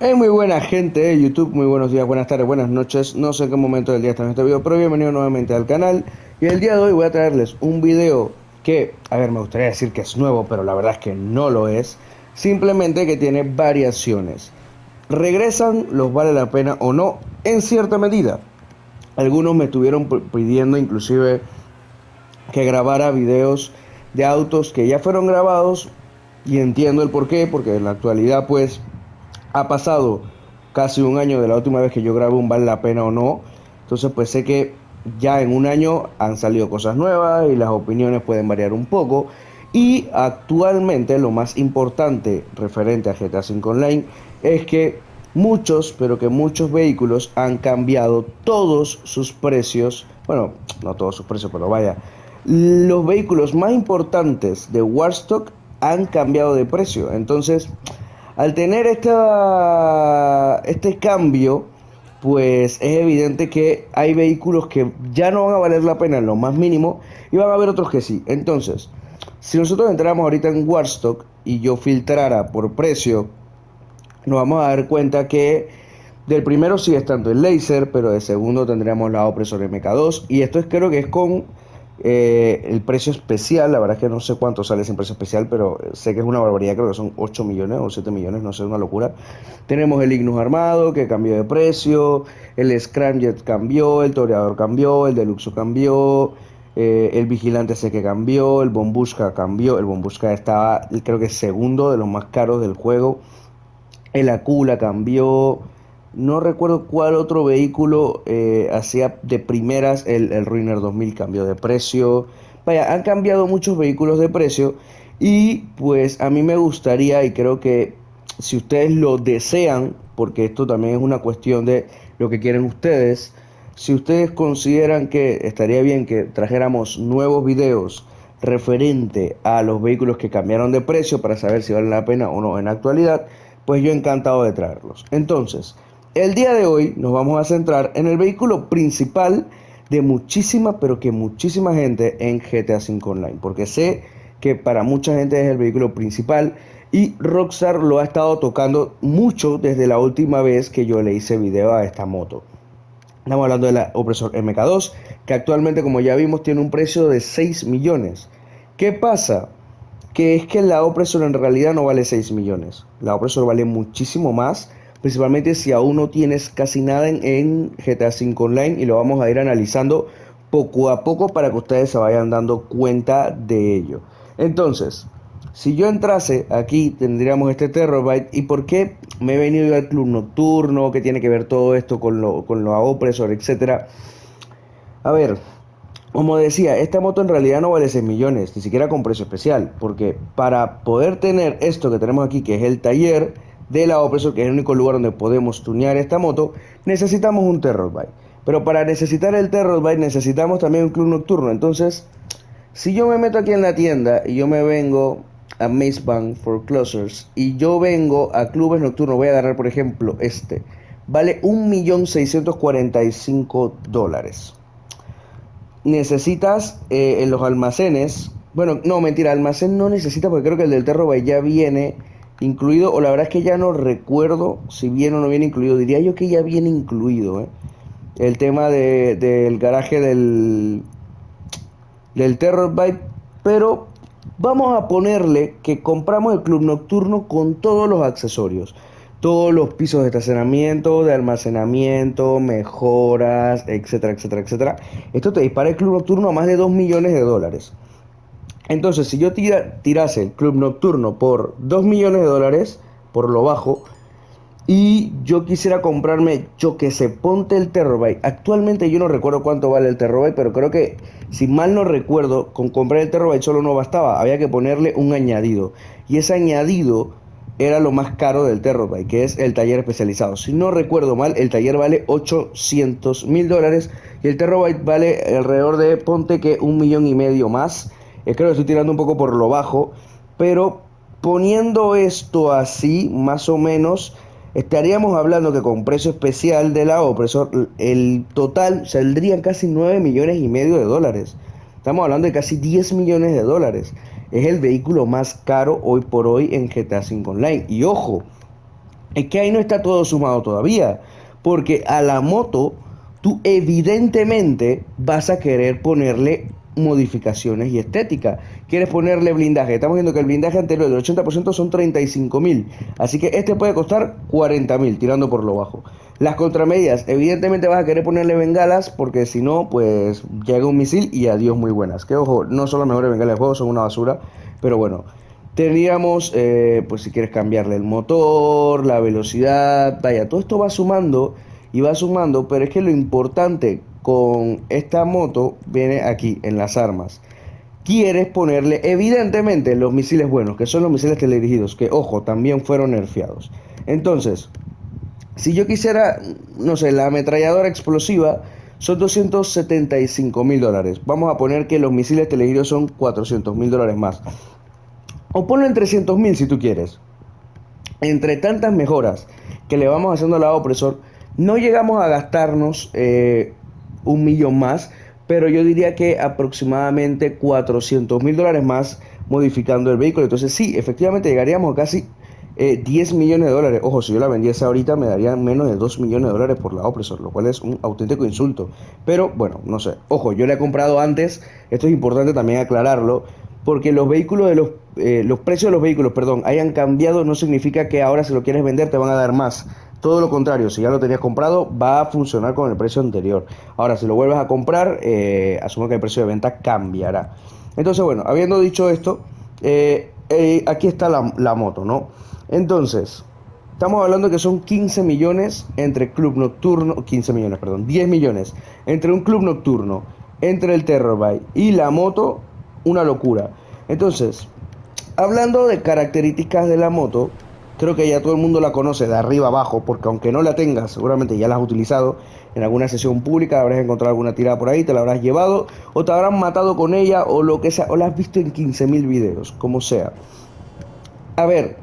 Hey, muy buena gente de YouTube, muy buenos días, buenas tardes, buenas noches. No sé en qué momento del día está en este video, pero bienvenido nuevamente al canal. Y el día de hoy voy a traerles un video que, a ver, me gustaría decir que es nuevo, pero la verdad es que no lo es. Simplemente que tiene variaciones. Regresan los vale la pena o no, en cierta medida. Algunos me estuvieron pidiendo inclusive que grabara videos de autos que ya fueron grabados. Y entiendo el porqué, porque en la actualidad pues ha pasado casi un año de la última vez que yo grabé un vale la pena o no. Entonces pues sé que ya en un año han salido cosas nuevas y las opiniones pueden variar un poco. Y actualmente lo más importante referente a GTA 5 Online es que muchos, pero que muchos vehículos han cambiado todos sus precios. Bueno, no todos sus precios, pero vaya, los vehículos más importantes de Warstock han cambiado de precio. Entonces, al tener este cambio, pues es evidente que hay vehículos que ya no van a valer la pena en lo más mínimo, y van a haber otros que sí. Entonces, si nosotros entráramos ahorita en Warstock y yo filtrara por precio, nos vamos a dar cuenta que del primero sigue estando el Laser, pero del segundo tendríamos la Oppressor MK2, y esto es, creo que es con el precio especial. La verdad es que no sé cuánto sale ese precio especial, pero sé que es una barbaridad, creo que son 8 millones o 7 millones, no sé, una locura. Tenemos el Ignus armado, que cambió de precio, el Scramjet cambió, el Toreador cambió, el Deluxo cambió, el Vigilante sé que cambió, el Bombusca cambió, el Bombusca estaba creo que segundo de los más caros del juego, el Akula cambió. No recuerdo cuál otro vehículo hacía de primeras, el RUINER 2000 cambió de precio. Vaya, han cambiado muchos vehículos de precio. Y pues a mí me gustaría, y creo que si ustedes lo desean, porque esto también es una cuestión de lo que quieren ustedes, si ustedes consideran que estaría bien que trajéramos nuevos videos referente a los vehículos que cambiaron de precio para saber si valen la pena o no en la actualidad, pues yo encantado de traerlos. Entonces, el día de hoy nos vamos a centrar en el vehículo principal de muchísima, pero que muchísima gente en GTA 5 Online, porque sé que para mucha gente es el vehículo principal y Rockstar lo ha estado tocando mucho desde la última vez que yo le hice video a esta moto. Estamos hablando de la Oppressor MK2, que actualmente, como ya vimos, tiene un precio de 6 millones. ¿Qué pasa? Que es que la Oppressor en realidad no vale 6 millones. La Oppressor vale muchísimo más, principalmente si aún no tienes casi nada en GTA 5 Online, y lo vamos a ir analizando poco a poco para que ustedes se vayan dando cuenta de ello. Entonces, si yo entrase aquí, tendríamos este Terrorbyte. ¿Y por qué me he venido yo al club nocturno? ¿Qué tiene que ver todo esto con la Oppressor, etcétera? A ver, como decía, esta moto en realidad no vale 6 millones, ni siquiera con precio especial, porque para poder tener esto que tenemos aquí, que es el taller de la Oppressor, que es el único lugar donde podemos tunear esta moto, necesitamos un Terrorbyte. Pero para necesitar el Terrorbyte necesitamos también un club nocturno. Entonces, si yo me meto aquí en la tienda y yo me vengo a Maze Bank Foreclosures y yo vengo a clubes nocturnos, voy a agarrar por ejemplo este, vale $1.645. Necesitas en los almacenes, bueno, no, mentira, almacén no necesitas, porque creo que el del Terrorbyte ya viene incluido, o la verdad es que ya no recuerdo si viene o no viene incluido. Diría yo que ya viene incluido, ¿eh? El tema del garaje del Terrorbyte. Pero vamos a ponerle que compramos el club nocturno con todos los accesorios, todos los pisos de estacionamiento, de almacenamiento, mejoras, etcétera, etcétera, etcétera. Esto te dispara el club nocturno a más de $2 millones. Entonces, si yo tirase el club nocturno por $2 millones, por lo bajo, y yo quisiera comprarme, yo que se ponte el Terrorbyte. Actualmente yo no recuerdo cuánto vale el Terrorbyte, pero creo que, si mal no recuerdo, con comprar el Terrorbyte solo no bastaba, había que ponerle un añadido. Y ese añadido era lo más caro del Terrorbyte, que es el taller especializado. Si no recuerdo mal, el taller vale $800.000 y el Terrorbyte vale alrededor de, ponte que $1.5 millones más. Creo que estoy tirando un poco por lo bajo, pero poniendo esto así, más o menos, estaríamos hablando que con precio especial de la Oppressor, el total saldrían casi $9.5 millones. Estamos hablando de casi $10 millones. Es el vehículo más caro hoy por hoy en GTA 5 Online. Y ojo, es que ahí no está todo sumado todavía, porque a la moto tú evidentemente vas a querer ponerle modificaciones y estética. Quieres ponerle blindaje. Estamos viendo que el blindaje anterior del 80% son 35.000, así que este puede costar 40.000, tirando por lo bajo. Las contramedidas, evidentemente vas a querer ponerle bengalas, porque si no, pues llega un misil y adiós muy buenas. Que ojo, no son las mejores bengalas del juego, son una basura, pero bueno. Teníamos, pues si quieres cambiarle el motor, la velocidad, vaya, todo esto va sumando y va sumando, pero es que lo importante con esta moto viene aquí, en las armas. Quieres ponerle, evidentemente, los misiles buenos, que son los misiles teledirigidos, que ojo, también fueron nerfeados. Entonces, si yo quisiera, no sé, la ametralladora explosiva, son 275.000 dólares. Vamos a poner que los misiles teledirigidos son 400.000 dólares más. O ponlo en 300.000 si tú quieres. Entre tantas mejoras que le vamos haciendo al lado opresor, no llegamos a gastarnos 1 millón más, pero yo diría que aproximadamente 400.000 dólares más modificando el vehículo. Entonces sí, efectivamente llegaríamos a casi 10 millones de dólares. Ojo, si yo la vendiese ahorita me darían menos de 2 millones de dólares por la Oppressor, lo cual es un auténtico insulto. Pero bueno, no sé. Ojo, yo la he comprado antes. Esto es importante también aclararlo, porque los vehículos de los precios de los vehículos, perdón, hayan cambiado, no significa que ahora si lo quieres vender te van a dar más. Todo lo contrario, si ya lo tenías comprado, va a funcionar con el precio anterior. Ahora, si lo vuelves a comprar, asumo que el precio de venta cambiará. Entonces, bueno, habiendo dicho esto, aquí está la moto, ¿no? Entonces, estamos hablando que son 15 millones entre Club Nocturno, 15 millones, perdón, 10 millones. Entre un Club Nocturno, entre el Terrorbyte y la moto, una locura. Entonces, hablando de características de la moto, creo que ya todo el mundo la conoce de arriba abajo, porque aunque no la tengas, seguramente ya la has utilizado en alguna sesión pública, habrás encontrado alguna tirada por ahí, te la habrás llevado, o te habrán matado con ella, o lo que sea, o la has visto en 15.000 videos, como sea. A ver,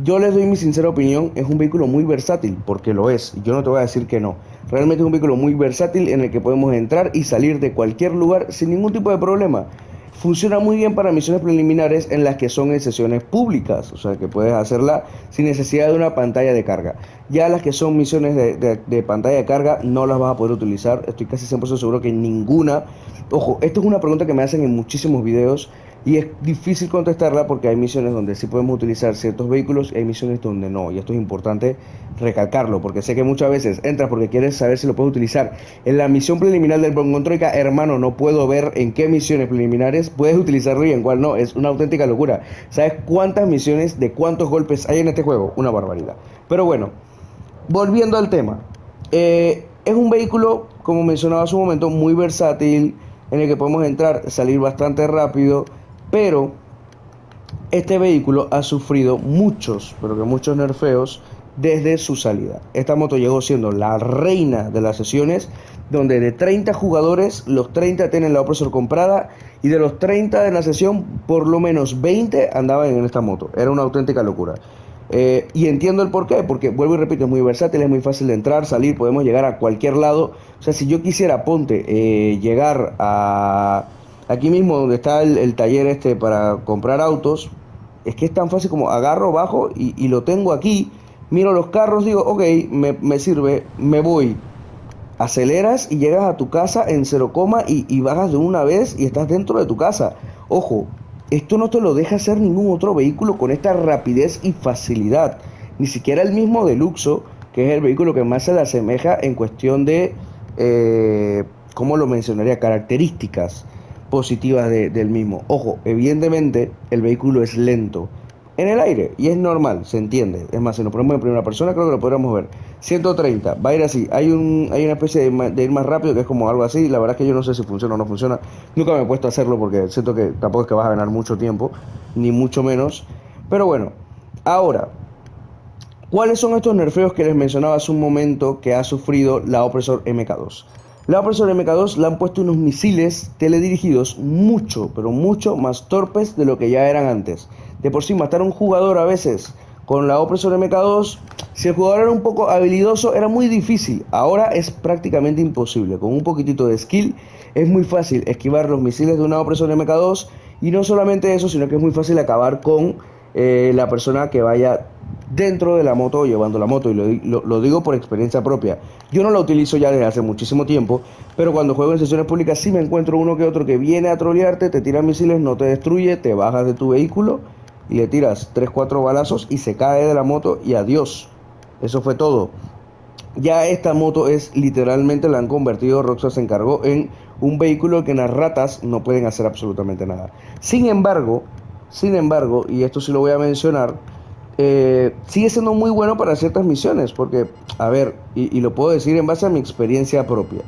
yo les doy mi sincera opinión, es un vehículo muy versátil, porque lo es, yo no te voy a decir que no. Realmente es un vehículo muy versátil en el que podemos entrar y salir de cualquier lugar sin ningún tipo de problema. Funciona muy bien para misiones preliminares en las que son en sesiones públicas, o sea que puedes hacerla sin necesidad de una pantalla de carga. Ya las que son misiones de pantalla de carga no las vas a poder utilizar, estoy casi 100% seguro que ninguna. Ojo, esto es una pregunta que me hacen en muchísimos videos y es difícil contestarla porque hay misiones donde sí podemos utilizar ciertos vehículos y hay misiones donde no, y esto es importante recalcarlo, porque sé que muchas veces entras porque quieres saber si lo puedes utilizar. En la misión preliminar del Bronco Troika, hermano, no puedo ver en qué misiones preliminares puedes utilizarlo y en cuál no, es una auténtica locura. ¿Sabes cuántas misiones de cuántos golpes hay en este juego? Una barbaridad. Pero bueno, volviendo al tema, es un vehículo, como mencionaba hace un momento, muy versátil, en el que podemos entrar, salir bastante rápido, pero este vehículo ha sufrido muchos, pero que muchos nerfeos desde su salida. Esta moto llegó siendo la reina de las sesiones, donde de 30 jugadores, los 30 tienen la Oppressor comprada, y de los 30 de la sesión, por lo menos 20 andaban en esta moto. Era una auténtica locura. Y entiendo el porqué, porque vuelvo y repito, es muy versátil, es muy fácil de entrar, salir, podemos llegar a cualquier lado. O sea, si yo quisiera, ponte, llegar a aquí mismo donde está el taller este para comprar autos, es que es tan fácil como agarro, bajo y lo tengo aquí. Miro los carros, digo, ok, me sirve, me voy. Aceleras y llegas a tu casa en 0, y bajas de una vez y estás dentro de tu casa. Ojo, esto no te lo deja hacer ningún otro vehículo con esta rapidez y facilidad. Ni siquiera el mismo Deluxo, que es el vehículo que más se le asemeja en cuestión de, ¿cómo lo mencionaría?, características positivas del mismo. Ojo, evidentemente el vehículo es lento en el aire, y es normal, se entiende. Es más, si nos ponemos en primera persona, creo que lo podríamos ver. 130, va a ir así. Hay una especie de ir más rápido, que es como algo así. La verdad es que yo no sé si funciona o no funciona. Nunca me he puesto a hacerlo porque siento que tampoco es que vas a ganar mucho tiempo, ni mucho menos. Pero bueno, ahora, ¿cuáles son estos nerfeos que les mencionaba hace un momento que ha sufrido la Oppressor MK2? La Oppressor MK2 le han puesto unos misiles teledirigidos mucho, pero mucho más torpes de lo que ya eran antes. De por sí, matar a un jugador a veces con la Oppressor MK2, si el jugador era un poco habilidoso, era muy difícil. Ahora es prácticamente imposible. Con un poquitito de skill es muy fácil esquivar los misiles de una Oppressor MK2. Y no solamente eso, sino que es muy fácil acabar con la persona que vaya dentro de la moto o llevando la moto. Y lo digo por experiencia propia. Yo no la utilizo ya desde hace muchísimo tiempo, pero cuando juego en sesiones públicas sí me encuentro uno que otro que viene a trolearte, te tira misiles, no te destruye, te bajas de tu vehículo y le tiras 3-4 balazos y se cae de la moto y adiós. Eso fue todo. Ya esta moto es literalmente, la han convertido, Rockstar se encargó, en un vehículo que las ratas no pueden hacer absolutamente nada. Sin embargo, y esto sí lo voy a mencionar, sigue siendo muy bueno para ciertas misiones. Porque, a ver, y lo puedo decir en base a mi experiencia propia,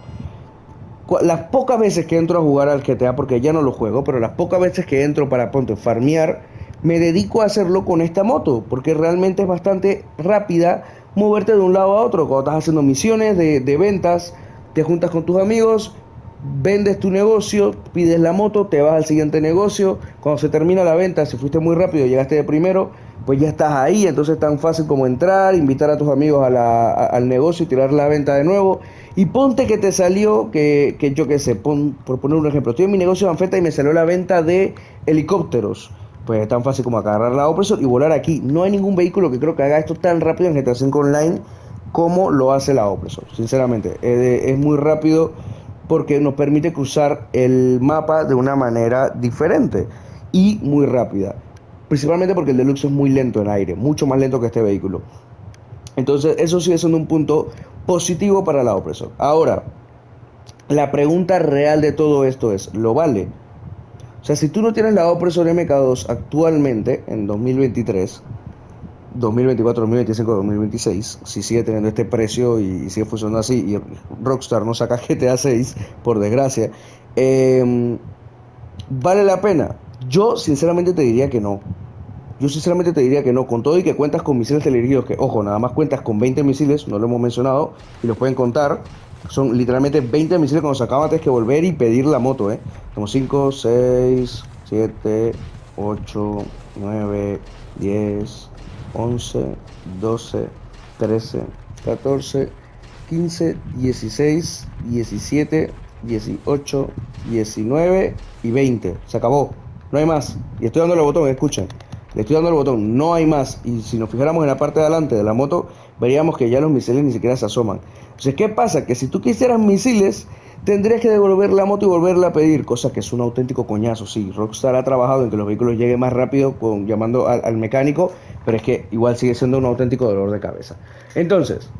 las pocas veces que entro a jugar al GTA, porque ya no lo juego, pero las pocas veces que entro para, ponte, farmear, me dedico a hacerlo con esta moto, porque realmente es bastante rápida moverte de un lado a otro. Cuando estás haciendo misiones de ventas, te juntas con tus amigos, vendes tu negocio, pides la moto, te vas al siguiente negocio. Cuando se termina la venta, si fuiste muy rápido, llegaste de primero, pues ya estás ahí. Entonces tan fácil como entrar, invitar a tus amigos al negocio y tirar la venta de nuevo. Y ponte que te salió, que yo qué sé, por poner un ejemplo, estoy en mi negocio de anfeta y me salió la venta de helicópteros. Pues es tan fácil como agarrar la Oppressor y volar aquí. No hay ningún vehículo que creo que haga esto tan rápido en GTA 5 Online como lo hace la Oppressor. Sinceramente, es muy rápido porque nos permite cruzar el mapa de una manera diferente y muy rápida. Principalmente porque el Deluxo es muy lento en aire, mucho más lento que este vehículo. Entonces eso sigue siendo un punto positivo para la Oppressor. Ahora, la pregunta real de todo esto es, ¿lo vale? O sea, si tú no tienes la Oppressor MK2 actualmente, en 2023, 2024, 2025, 2026, si sigue teniendo este precio y sigue funcionando así, y Rockstar no saca GTA 6, por desgracia, ¿vale la pena? Yo sinceramente te diría que no. Con todo y que cuentas con misiles teledirigidos, que ojo, nada más cuentas con 20 misiles, no lo hemos mencionado, y los pueden contar. Son literalmente 20 misiles cuando se acaban, tienes que volver y pedir la moto, ¿eh? Como 5, 6, 7, 8, 9, 10, 11, 12, 13, 14, 15, 16, 17, 18, 19 y 20. Se acabó, no hay más. Y estoy dándole el botón, escuchen. Le estoy dando el botón, no hay más. Y si nos fijáramos en la parte de adelante de la moto, veríamos que ya los misiles ni siquiera se asoman. Entonces, ¿qué pasa? Que si tú quisieras misiles, tendrías que devolver la moto y volverla a pedir, cosa que es un auténtico coñazo. Sí, Rockstar ha trabajado en que los vehículos lleguen más rápido llamando al mecánico, pero es que igual sigue siendo un auténtico dolor de cabeza. Entonces,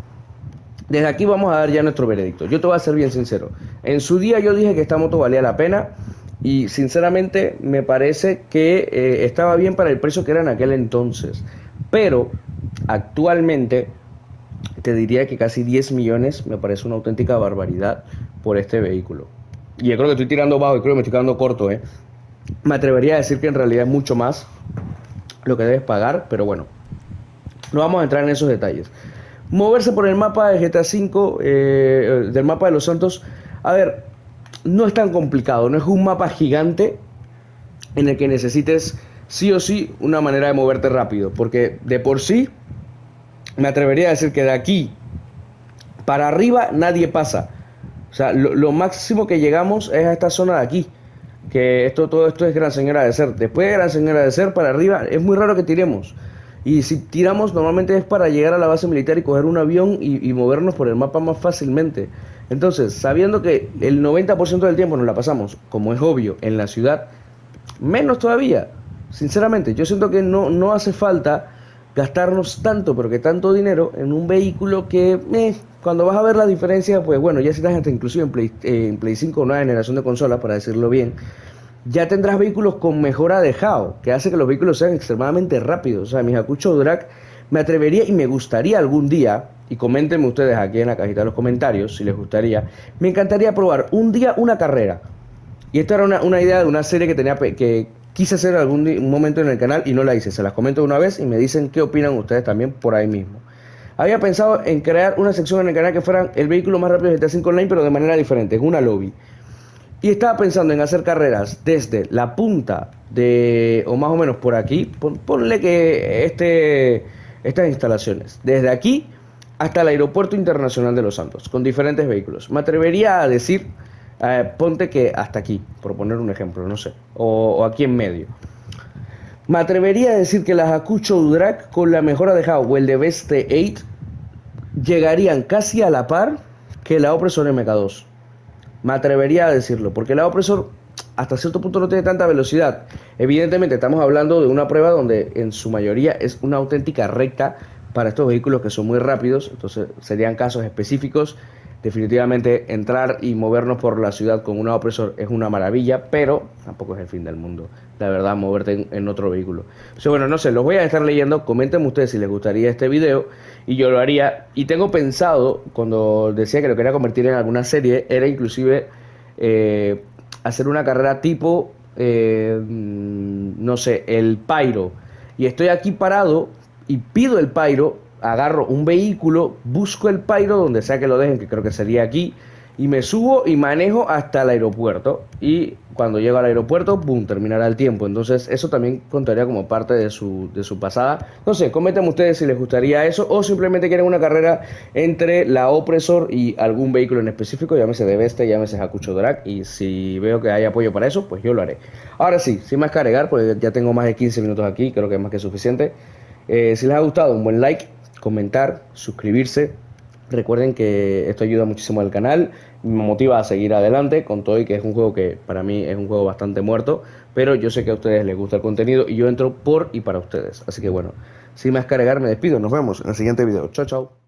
desde aquí vamos a dar ya nuestro veredicto. Yo te voy a ser bien sincero. En su día yo dije que esta moto valía la pena. Y sinceramente me parece que estaba bien para el precio que era en aquel entonces. Pero actualmente te diría que casi 10 millones me parece una auténtica barbaridad por este vehículo. Y yo creo que estoy tirando bajo y creo que me estoy quedando corto, ¿eh? Me atrevería a decir que en realidad es mucho más lo que debes pagar, pero bueno, no vamos a entrar en esos detalles. Moverse por el mapa de GTA V, del mapa de Los Santos, a ver, no es tan complicado, no es un mapa gigante en el que necesites sí o sí una manera de moverte rápido, porque de por sí me atrevería a decir que de aquí para arriba nadie pasa. O sea, lo máximo que llegamos es a esta zona de aquí, que todo esto es Gran Señora de Ser. Después de Gran Señora de Ser para arriba es muy raro que tiremos, y si tiramos normalmente es para llegar a la base militar y coger un avión y movernos por el mapa más fácilmente. Entonces, sabiendo que el 90% del tiempo nos la pasamos, como es obvio, en la ciudad, menos todavía. Sinceramente, yo siento que no hace falta gastarnos tanto, pero que tanto dinero en un vehículo que, cuando vas a ver la diferencia, pues bueno, ya si estás hasta inclusive en Play 5, nueva generación de consolas, para decirlo bien, ya tendrás vehículos con mejora de HAO, que hace que los vehículos sean extremadamente rápidos. O sea, mi Hakuchou Drag, me atrevería y me gustaría algún día, y coméntenme ustedes aquí en la cajita de los comentarios si les gustaría, me encantaría probar un día una carrera. Y esta era una idea de una serie que tenía, que quise hacer en algún momento en el canal y no la hice. Se las comento una vez y me dicen qué opinan ustedes también por ahí mismo. Había pensado en crear una sección en el canal que fueran el vehículo más rápido de GTA 5 Online, pero de manera diferente, en una lobby. Y estaba pensando en hacer carreras desde la punta de, o más o menos por aquí, ponle que estas instalaciones, desde aquí hasta el Aeropuerto Internacional de Los Santos, con diferentes vehículos. Me atrevería a decir, ponte que hasta aquí, por poner un ejemplo, no sé, o aquí en medio. Me atrevería a decir que la Hakuchou Drag con la mejora de HAO o el de Best 8 llegarían casi a la par que la Oppressor MK2. Me atrevería a decirlo, porque la Oppressor hasta cierto punto no tiene tanta velocidad. Evidentemente estamos hablando de una prueba donde en su mayoría es una auténtica recta para estos vehículos que son muy rápidos. Entonces serían casos específicos. Definitivamente entrar y movernos por la ciudad con una Oppressor es una maravilla, pero tampoco es el fin del mundo, la verdad, moverte en otro vehículo. So, bueno, no sé, los voy a estar leyendo. Comenten ustedes si les gustaría este video y yo lo haría. Y tengo pensado, cuando decía que lo quería convertir en alguna serie, era inclusive hacer una carrera tipo, no sé, el Pyro. Y estoy aquí parado y pido el Pyro. Agarro un vehículo, busco el Pyro donde sea que lo dejen, que creo que sería aquí, y me subo y manejo hasta el aeropuerto. Y cuando llego al aeropuerto, ¡pum!, terminará el tiempo. Entonces eso también contaría como parte de su pasada. No sé, comenten ustedes si les gustaría eso o simplemente quieren una carrera entre la Oppressor y algún vehículo en específico. Llámese de Veste, llámese Hakuchou Drag, y si veo que hay apoyo para eso, pues yo lo haré. Ahora sí, sin más cargar, pues ya tengo más de 15 minutos aquí, creo que es más que suficiente. Si les ha gustado, un buen like, comentar, suscribirse. Recuerden que esto ayuda muchísimo al canal, me motiva a seguir adelante con todo y que es un juego que para mí es un juego bastante muerto, pero yo sé que a ustedes les gusta el contenido y yo entro por y para ustedes. Así que bueno, sin más cargar, me despido, nos vemos en el siguiente video. Chao, chao.